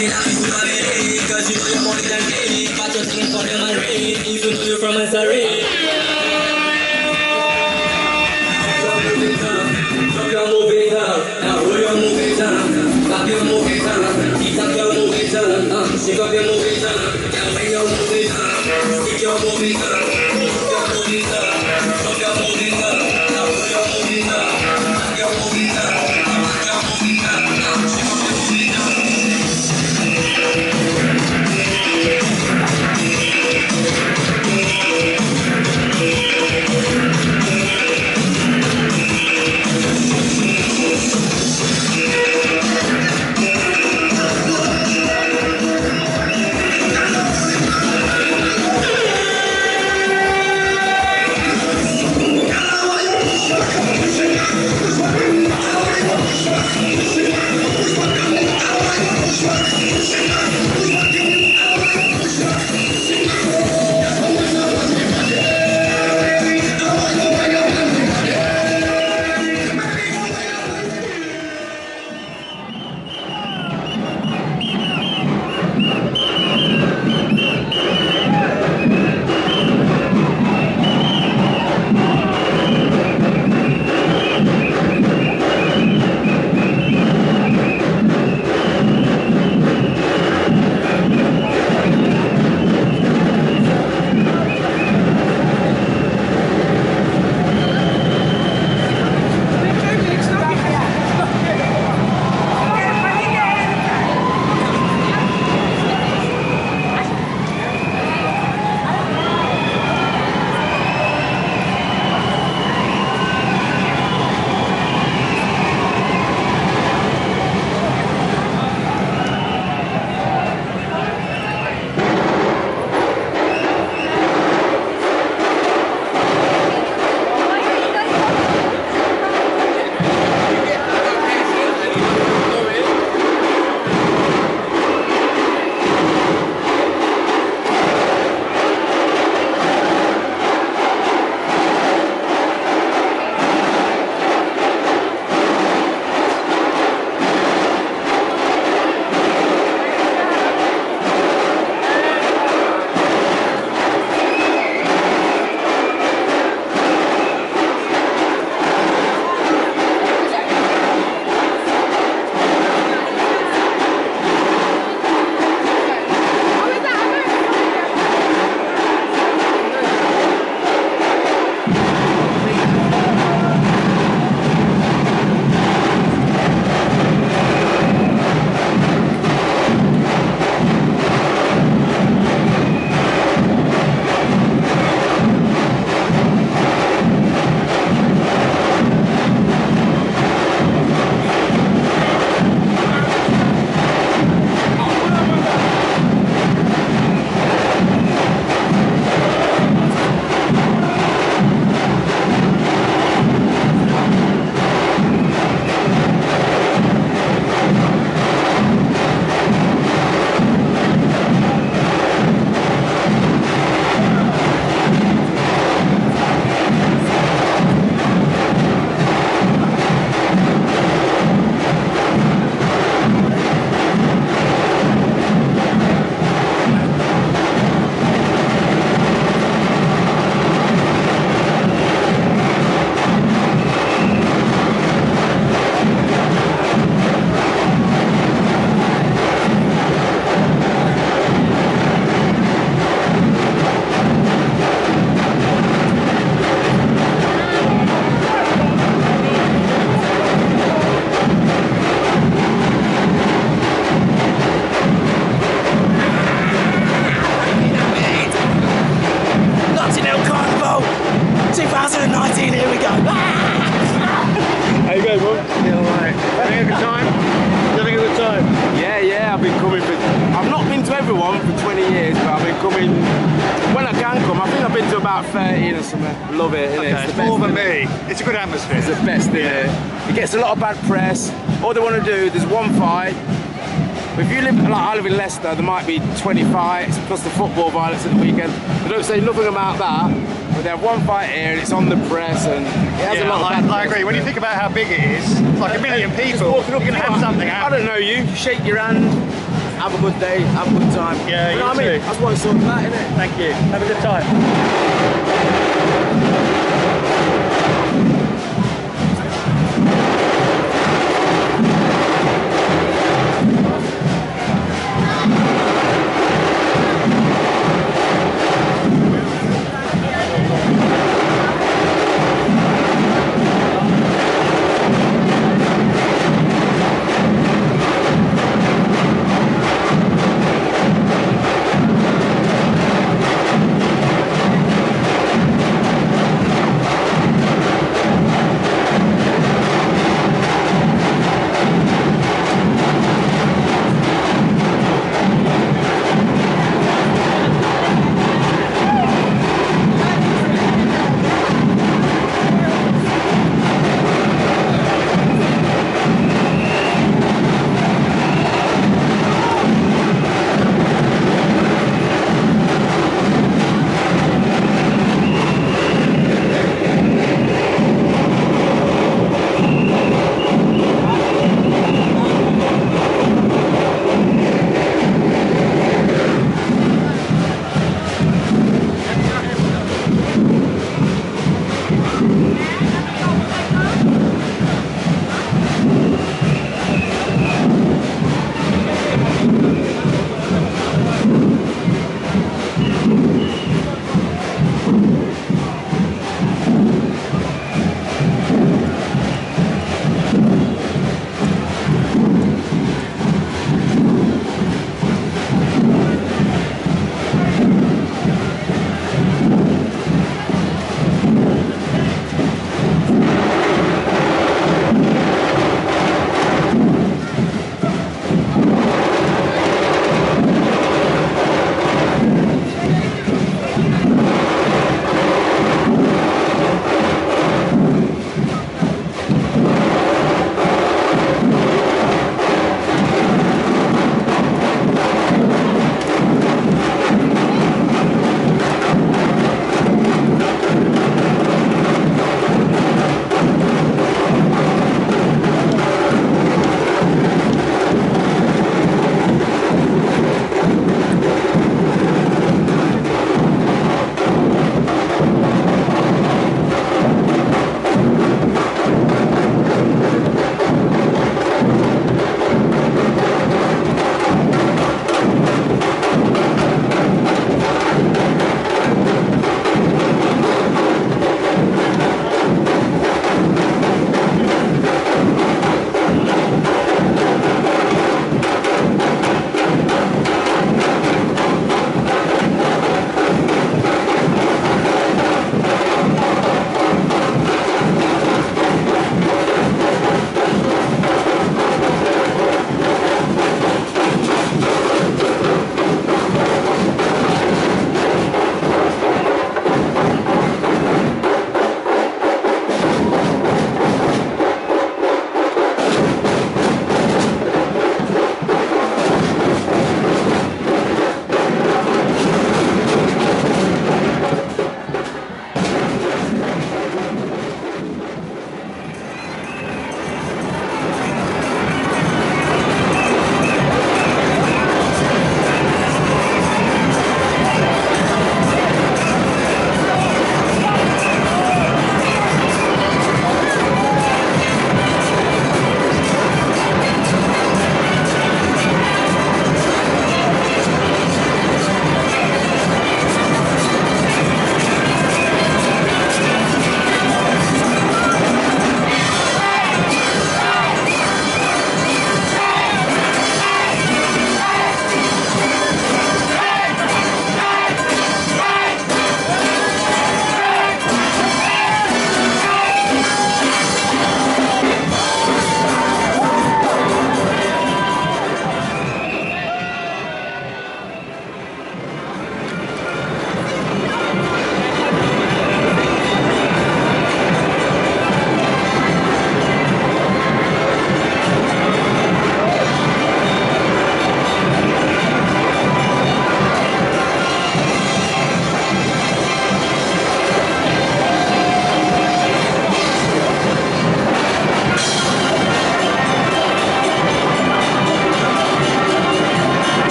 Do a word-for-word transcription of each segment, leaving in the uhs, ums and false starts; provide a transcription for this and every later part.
Cause you do more than me, but your things for them and me, even though you're from Ansari. Drop your movie down, drop your movie down, now roll your movie down, pop your movie down, heat up your movie down, uh, shake up your movie down, now bring your movie down, stick your movie down, move your movie down, drop your movie down, now roll your movie down, pop your movie down, pop your movie down, now shake up your movie down. Leicester, there might be twenty fights plus the football violence at the weekend. They don't say nothing about that, but they have one fight here and it's on the press and it has yeah, a lot of bad I, I agree. When you think about how big it is, it's like a million people. You're going to have something happen. I don't know you. Shake your hand. have a good day, have a good time. Yeah, you, you know what too. I mean? That's what it's all about, isn't it? Thank you. Have a good time.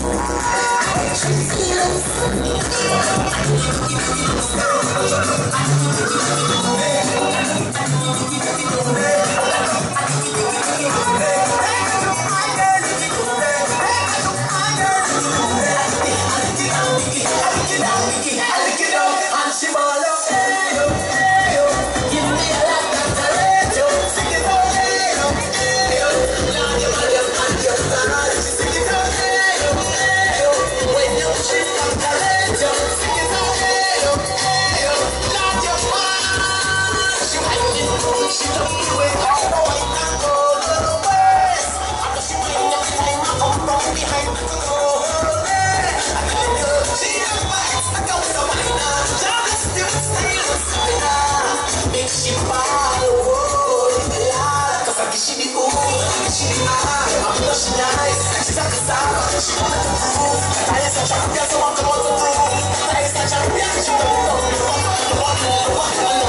I